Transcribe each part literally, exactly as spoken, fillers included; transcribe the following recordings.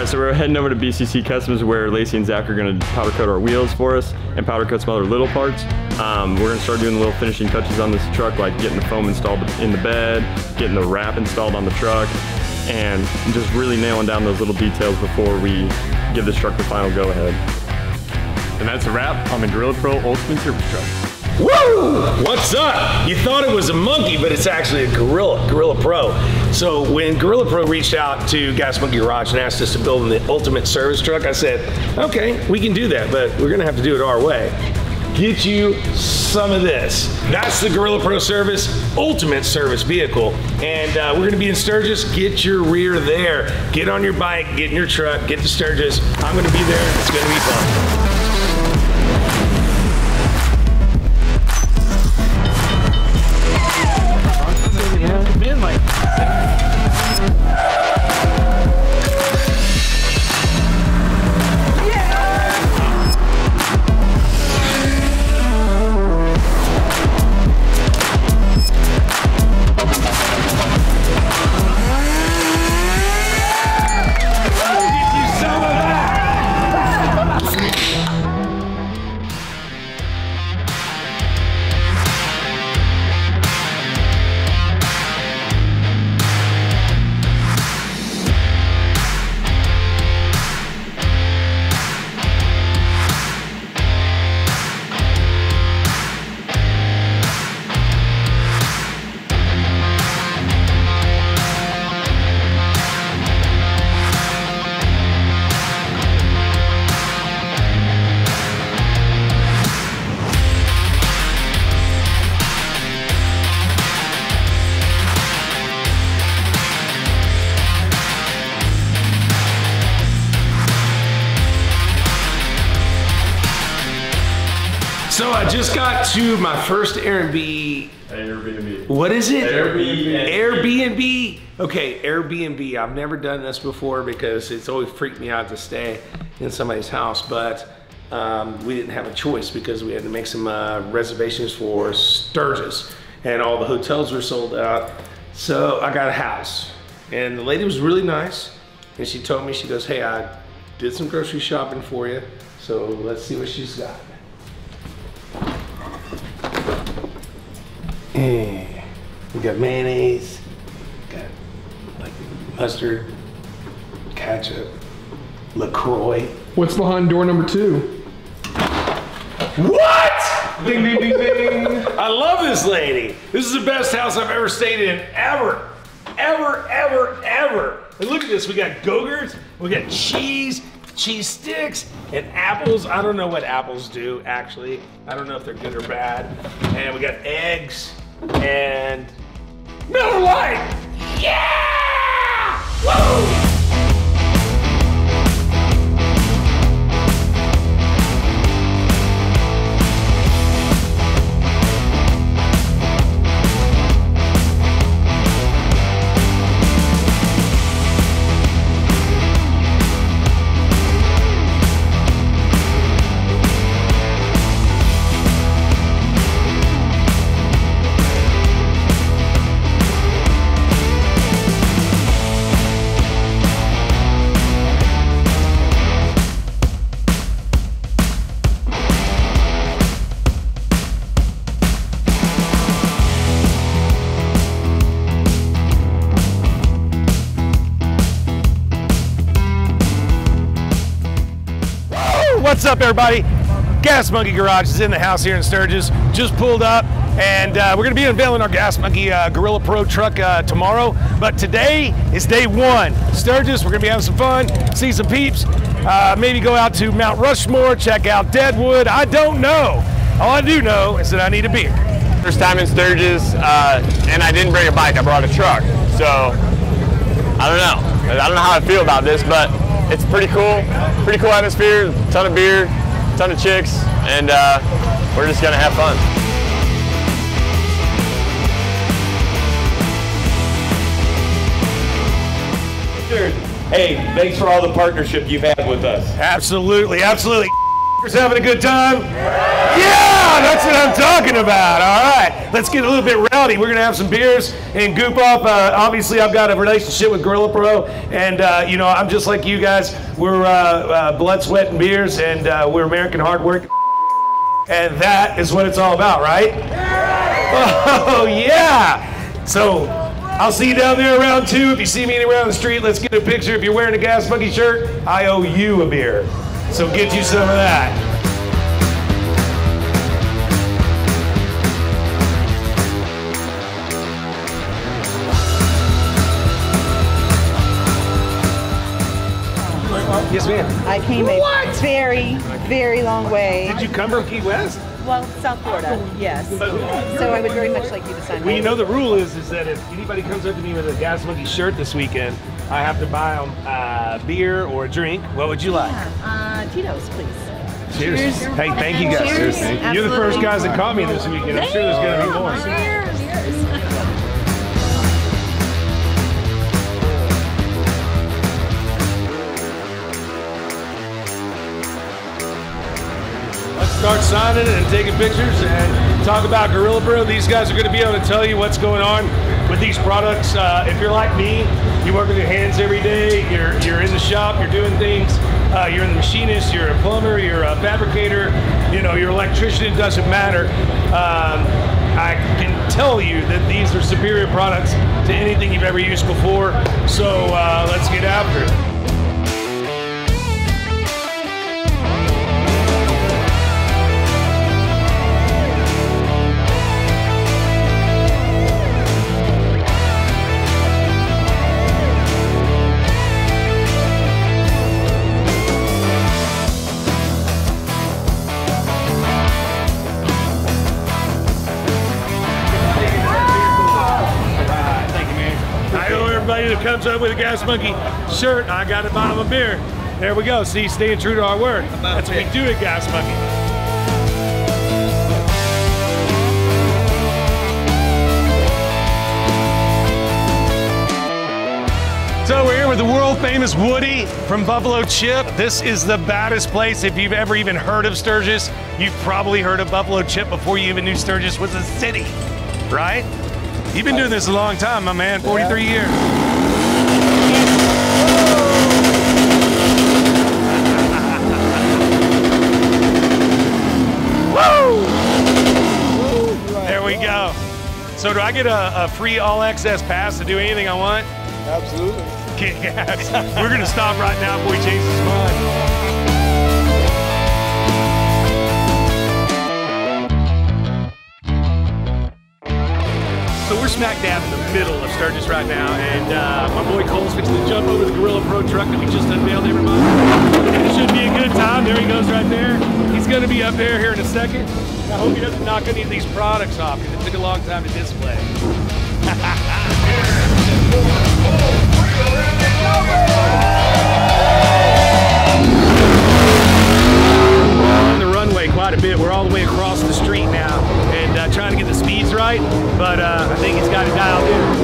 Alright, so we're heading over to B C C Customs where Lacey and Zach are going to powder coat our wheels for us and powder coat some other little parts. Um, we're going to start doing the little finishing touches on this truck, like getting the foam installed in the bed, getting the wrap installed on the truck, and just really nailing down those little details before we give this truck the final go-ahead. And that's a wrap on the Gorilla Pro Ultimate Service Truck. Woo! What's up? You thought it was a monkey, but it's actually a Gorilla, Gorilla Pro. So when Gorilla Pro reached out to Gas Monkey Garage and asked us to build the ultimate service truck, I said, okay, we can do that, but we're gonna have to do it our way. Get you some of this. That's the Gorilla Pro Service, ultimate service vehicle. And uh, we're gonna be in Sturgis. Get your rear there. Get on your bike, get in your truck, get to Sturgis. I'm gonna be there, it's gonna be fun. So I just got to my first Airbnb. Airbnb. What is it? Airbnb. Airbnb. Okay, Airbnb. I've never done this before because it's always freaked me out to stay in somebody's house, but um, we didn't have a choice because we had to make some uh, reservations for Sturgis and all the hotels were sold out. So I got a house and the lady was really nice and she told me, she goes, hey, I did some grocery shopping for you. So let's see what she's got. Yeah. We got mayonnaise, got like mustard, ketchup, LaCroix. What's behind door number two? What? Ding, ding, ding, ding. I love this lady. This is the best house I've ever stayed in, ever, ever, ever, ever. And look at this, we got go-gurts, we got cheese, cheese sticks and apples. I don't know what apples do, actually. I don't know if they're good or bad. And we got eggs and Miller Lite. Yeah! Whoa! What's up, everybody? Gas Monkey Garage is in the house here in Sturgis. Just pulled up, and uh, we're gonna be unveiling our Gas Monkey uh, Gorilla Pro truck uh, tomorrow. But today is day one. Sturgis, we're gonna be having some fun, see some peeps, uh, maybe go out to Mount Rushmore, check out Deadwood. I don't know. All I do know is that I need a beer. First time in Sturgis, uh, and I didn't bring a bike, I brought a truck. So, I don't know. I don't know how I feel about this, but it's pretty cool, pretty cool atmosphere, ton of beer, ton of chicks, and uh, we're just gonna have fun. Hey, thanks for all the partnership you've had with us. Absolutely, absolutely. Having a good time? Yeah! on, that's what I'm talking about. All right, let's get a little bit rowdy. We're gonna have some beers and goop up. Uh, obviously, I've got a relationship with Gorilla Pro, and uh, you know, I'm just like you guys. We're uh, uh, blood, sweat, and beers, and uh, we're American hard work. And that is what it's all about, right? Oh yeah. So I'll see you down there around two. If you see me anywhere on the street, let's get a picture. If you're wearing a Gas Monkey shirt, I owe you a beer. So get you some of that. Yes, ma'am. I came what? a very, very long way. Did you come from Key West? Well, South Florida, yes. So I would very much like you to sign. Well, you know the rule is is that if anybody comes up to me with a Gas Monkey shirt this weekend, I have to buy them a uh, beer or a drink. What would you like? Yeah, uh, Tito's, please. Cheers. Cheers. Hey, thank you guys. Cheers. Cheers. Thank you. You're the first guys that caught me this weekend. I'm sure there's going to be more. Cheers. Cheers. Start signing and taking pictures and talk about Gorilla Pro. These guys are going to be able to tell you what's going on with these products. Uh, if you're like me, you work with your hands every day, you're, you're in the shop, you're doing things, uh, you're in the machinist, you're a plumber, you're a fabricator, you know, you're an electrician, it doesn't matter. Um, I can tell you that these are superior products to anything you've ever used before, so uh, let's get after it. Comes up with a Gas Monkey shirt, I gotta buy him a beer. There we go. See, staying true to our word. That's what we do at Gas Monkey. So we're here with the world famous Woody from Buffalo Chip. This is the baddest place. If you've ever even heard of Sturgis, you've probably heard of Buffalo Chip before you even knew Sturgis was a city, right? You've been doing this a long time, my man, forty-three years. There we go. So do I get a, a free all-access pass to do anything I want? Absolutely. Kick ass. We're going to stop right now before he changes his mind. So we're smack dab in the middle of Sturgis right now, and uh, my boy Cole's fixing to jump over the Gorilla Pro truck that we just unveiled, everybody. It should be a good time. There he goes right there. He's going to be up there here in a second. I hope he doesn't knock any of these products off because it took a long time to display. We're on the runway quite a bit. We're all the way across the street now and uh, trying to get the speeds right, but uh, I think he's got it dialed in.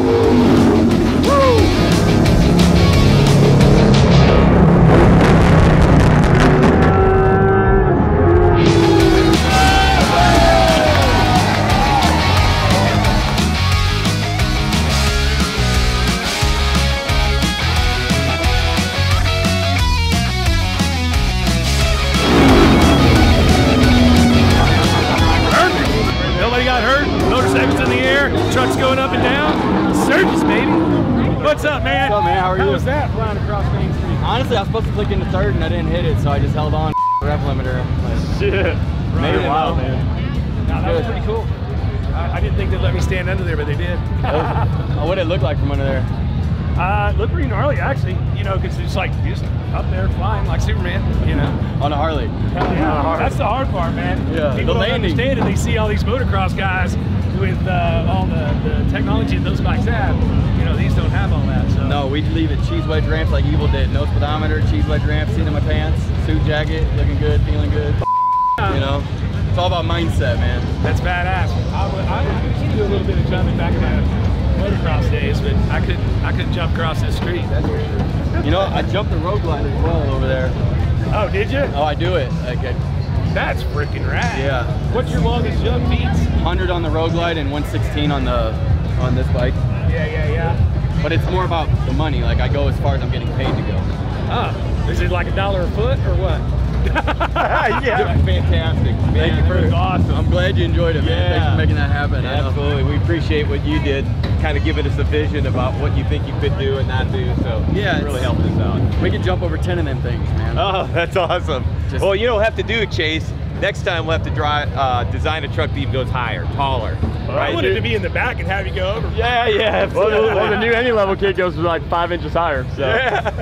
Woo! Honestly, I was supposed to click into third and I didn't hit it, so I just held on to the rev limiter. Like, shit. Right. Made it wild, man. Nah, that was pretty cool. I, I didn't think they'd let me stand under there, but they did. Oh, what did it look like from under there? Uh, it looked pretty gnarly, actually. You know, because it's like just up there flying like Superman, you know. On a Harley. Yeah, on a Harley. That's the hard part, man. Yeah, people the don't understand it. They see all these motocross guys with uh, all the, the technology that those bikes have. You know, these don't have all that, so. No, we leave it cheese wedge ramps like Evil did. No speedometer, cheese wedge ramp, seat in my pants, suit jacket, looking good, feeling good. Yeah. You know, it's all about mindset, man. That's badass. I, would, I used to do a little bit of jumping back in my motocross days, but I couldn't, I couldn't jump across this street. That's for sure. You know, I jumped the road glider as well over there. Oh, did you? Oh, I do it. Like, I, That's freaking rad. Yeah. What's your longest jump beats? one hundred on the Road Glide and one sixteen on the on this bike. Yeah, yeah, yeah. But it's more about the money. Like, I go as far as I'm getting paid to go. Oh, is it like a dollar a foot or what? Yeah. Fantastic. Man, thank you for it. Awesome. I'm glad you enjoyed it, man. Yeah. Thanks for making that happen. Yeah, absolutely. We appreciate what you did, kind of giving us a vision about what you think you could do and not do. So yeah, it really helped us out. We could jump over ten of them things, man. Oh, that's awesome. Just, well, you don't have to do it, Chase. Next time we'll have to drive, uh, design a truck that even goes higher, taller. Well, right? I wanted to be in the back and have you go over. Yeah, yeah. Well, the, well, the new any level kid goes like five inches higher. So. Yeah.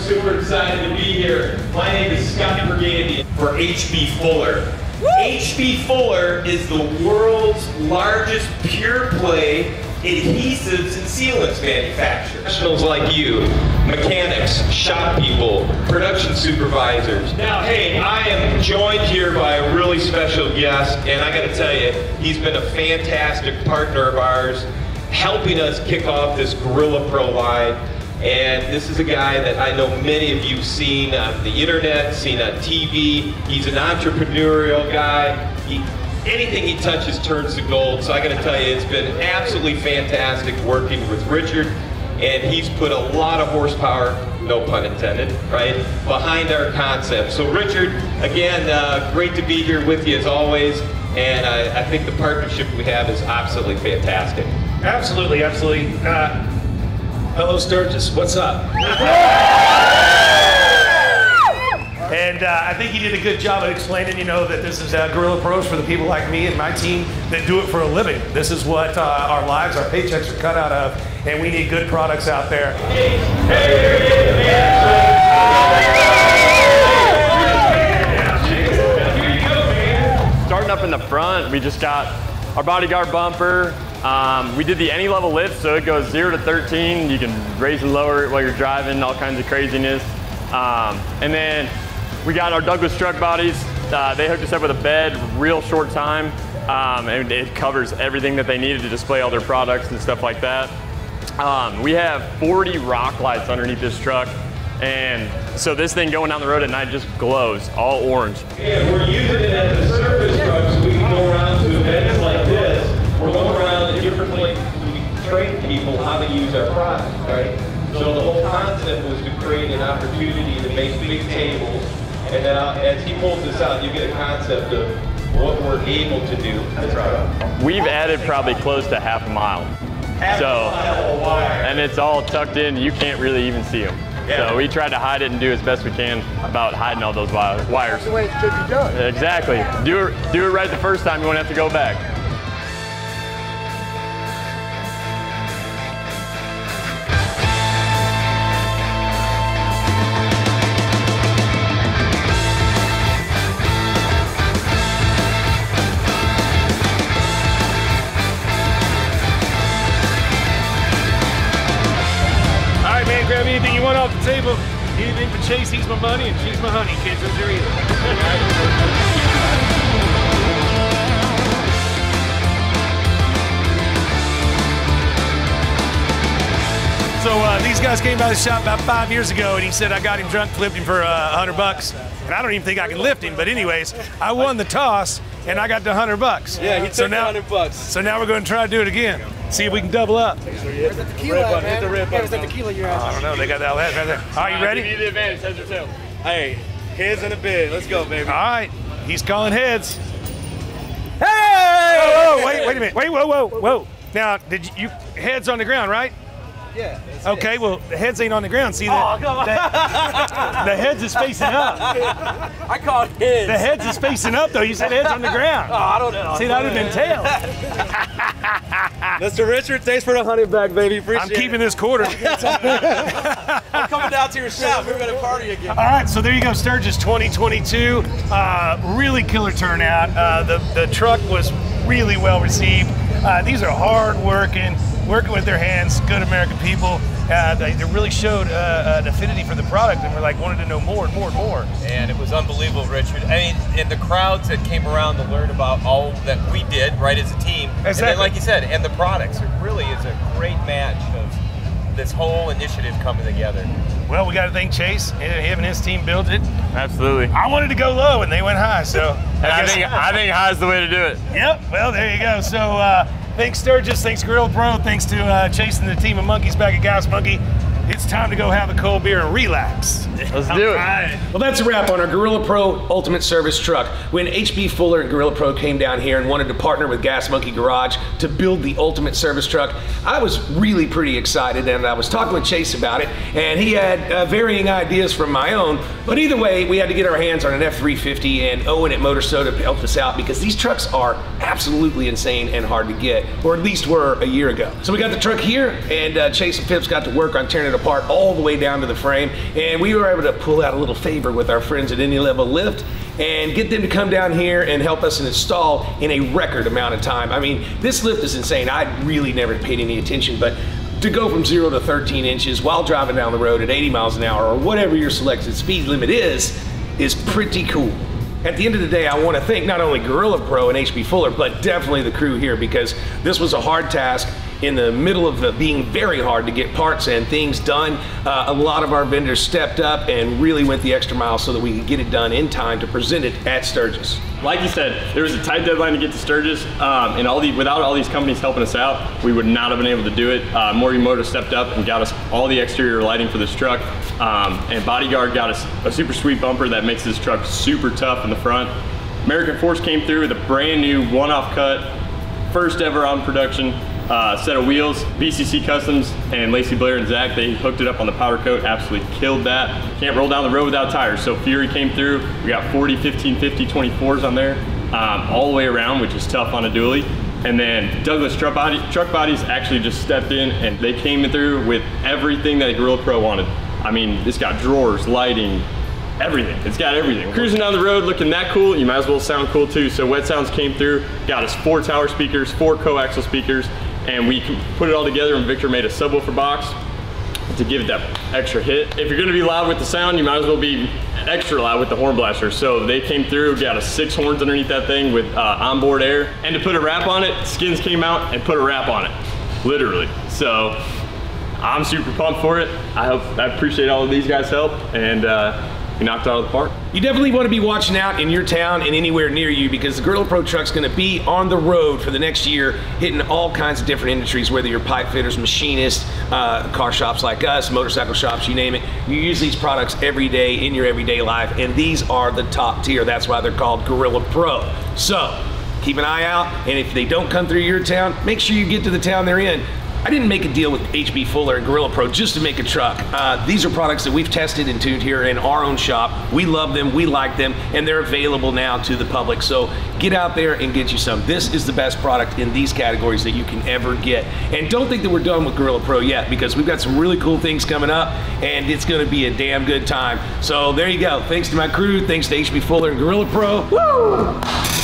Super excited to be here. My name is Scott Burgandy for H B Fuller. Woo! H B Fuller is the world's largest pure play adhesives and sealants manufacturer. Professionals like you, mechanics, shop people, production supervisors. Now, hey, I am joined here by a really special guest, and I gotta tell you, he's been a fantastic partner of ours, helping us kick off this Gorilla Pro line. And this is a guy that I know many of you have seen on the internet, seen on T V. He's an entrepreneurial guy. He, anything he touches turns to gold. So I gotta tell you, it's been absolutely fantastic working with Richard. And he's put a lot of horsepower, no pun intended, right, behind our concept. So Richard, again, uh, great to be here with you as always. And I, I think the partnership we have is absolutely fantastic. Absolutely, absolutely. Uh, Hello Sturgis, what's up? And uh, I think he did a good job of explaining, you know, that this is uh, Gorilla Pros for the people like me and my team that do it for a living. This is what uh, our lives, our paychecks are cut out of, and we need good products out there. Hey, here you go, man. Starting up in the front, we just got our Bodyguard bumper. Um, we did the any level lift, so it goes zero to thirteen. You can raise and lower it while you're driving, all kinds of craziness. Um, and then we got our Douglas truck bodies. Uh, they hooked us up with a bed, real short time. Um, and it covers everything that they needed to display all their products and stuff like that. Um, we have forty rock lights underneath this truck. And so this thing going down the road at night just glows, all orange. And we're using it as a service truck, so we can go around to events like this. We're going around to different places to train people how to use our product, right? So the whole concept was to create an opportunity to make big tables. And now, as he pulls this out, you get a concept of what we're able to do. That's right. We've added probably close to half a mile. Half so, a mile of wire. And it's all tucked in. You can't really even see them. Yeah. So we tried to hide it and do as best we can about hiding all those wires. That's the way it should be done. Exactly. Do it, do it right the first time. You won't have to go back. Table. Anything for Chase, he's my money, and she's my honey. Kids, those are either. So uh, these guys came by the shop about five years ago, and he said I got him drunk, flipped him for a uh, hundred bucks, and I don't even think I can lift him. But anyways, I won the toss, and I got the hundred bucks. Yeah, he took so now, hundred bucks. So now we're going to try to do it again. See if we can double up. Where's the tequila, man? Hit the red button. Where's the tequila you're at? I don't know. They got that right there. All right, you ready? You need the advantage. Heads or tails? Hey, heads in a bid. Let's go, baby. All right. He's calling heads. Hey! Oh, wait, wait a minute. Wait, whoa, whoa, whoa. Now, did you, heads on the ground, right? Yeah. Okay, heads. Well, the heads ain't on the ground. See that? Oh, come on. That, the heads is facing up. I called heads. The heads is facing up, though. You said heads on the ground. Oh, I don't know. See, that would have been tails. Mister Richard, thanks for the hundred back, baby. Appreciate I'm keeping it. This quarter. I'm coming down to your shop. We're going to party again. All right, so there you go, Sturgis twenty twenty-two. Uh, really killer turnout. Uh, the, the truck was really well received. Uh, these are hard working, working with their hands, good American people. Uh, they, they really showed uh, an affinity for the product, and we're like wanted to know more and more and more. And it was unbelievable, Richard. I mean, and the crowds that came around to learn about all that we did, right, as a team. Exactly. And then, like you said, and the products. It really is a great match of this whole initiative coming together? Well, we got to thank Chase. Him and his team built it. Absolutely. I wanted to go low, and they went high. So and I, I think I think high is the way to do it. Yep. Well, there you go. So uh, thanks Sturgis, thanks Gorilla Pro, thanks to uh, Chase and the team of monkeys back at Gas Monkey. It's time to go have a cold beer and relapse. Let's do it. Right. Well, that's a wrap on our Gorilla Pro Ultimate Service truck. When H B Fuller and Gorilla Pro came down here and wanted to partner with Gas Monkey Garage to build the Ultimate Service truck, I was really pretty excited, and I was talking with Chase about it, and he had uh, varying ideas from my own, but either way, we had to get our hands on an F three fifty, and Owen at Motor Soda helped us out because these trucks are absolutely insane and hard to get, or at least were a year ago. So we got the truck here, and uh, Chase and Phipps got to work on tearing it apart all the way down to the frame, and we were able to pull out a little favor with our friends at Any Level Lift and get them to come down here and help us install in a record amount of time. I mean, this lift is insane. I really never paid any attention, but to go from zero to thirteen inches while driving down the road at eighty miles an hour, or whatever your selected speed limit is, is pretty cool. At the end of the day, I want to thank not only Gorilla Pro and H B Fuller, but definitely the crew here, because this was a hard task in the middle of the being very hard to get parts and things done. Uh, a lot of our vendors stepped up and really went the extra mile so that we could get it done in time to present it at Sturgis. Like you said, there was a tight deadline to get to Sturgis, um, and all the, without all these companies helping us out, we would not have been able to do it. Uh, Mori Motor stepped up and got us all the exterior lighting for this truck, um, and Bodyguard got us a super sweet bumper that makes this truck super tough in the front. American Force came through with a brand new one-off cut, first ever on production. Uh, set of wheels, B C C Customs, and Lacey Blair and Zach, they hooked it up on the powder coat, absolutely killed that. Can't roll down the road without tires, so Fury came through. We got forty, fifteen, fifty, twenty-fours on there, um, all the way around, which is tough on a dually. And then Douglas truck, body, truck Bodies actually just stepped in, and they came through with everything that a Gorilla Pro wanted. I mean, it's got drawers, lighting, everything. It's got everything. Cruising down the road looking that cool, you might as well sound cool too. So Wet Sounds came through, got us four tower speakers, four coaxial speakers, and we put it all together, and Victor made a subwoofer box to give it that extra hit. If you're gonna be loud with the sound, you might as well be extra loud with the horn blaster. So they came through, got us six horns underneath that thing with uh, onboard air. And to put a wrap on it, Skins came out and put a wrap on it, literally. So I'm super pumped for it. I hope, I appreciate all of these guys' help, and uh, we knocked it out of the park. You definitely want to be watching out in your town and anywhere near you, because the Gorilla Pro truck's going to be on the road for the next year, hitting all kinds of different industries, whether you're pipe fitters, machinists, uh, car shops like us, motorcycle shops, you name it. You use these products every day in your everyday life, and these are the top tier. That's why they're called Gorilla Pro. So keep an eye out, and if they don't come through your town, make sure you get to the town they're in. I didn't make a deal with H B Fuller and Gorilla Pro just to make a truck. Uh, these are products that we've tested and tuned here in our own shop. We love them, we like them, and they're available now to the public. So get out there and get you some. This is the best product in these categories that you can ever get. And don't think that we're done with Gorilla Pro yet, because we've got some really cool things coming up, and it's gonna be a damn good time. So there you go. Thanks to my crew, thanks to H B Fuller and Gorilla Pro. Woo!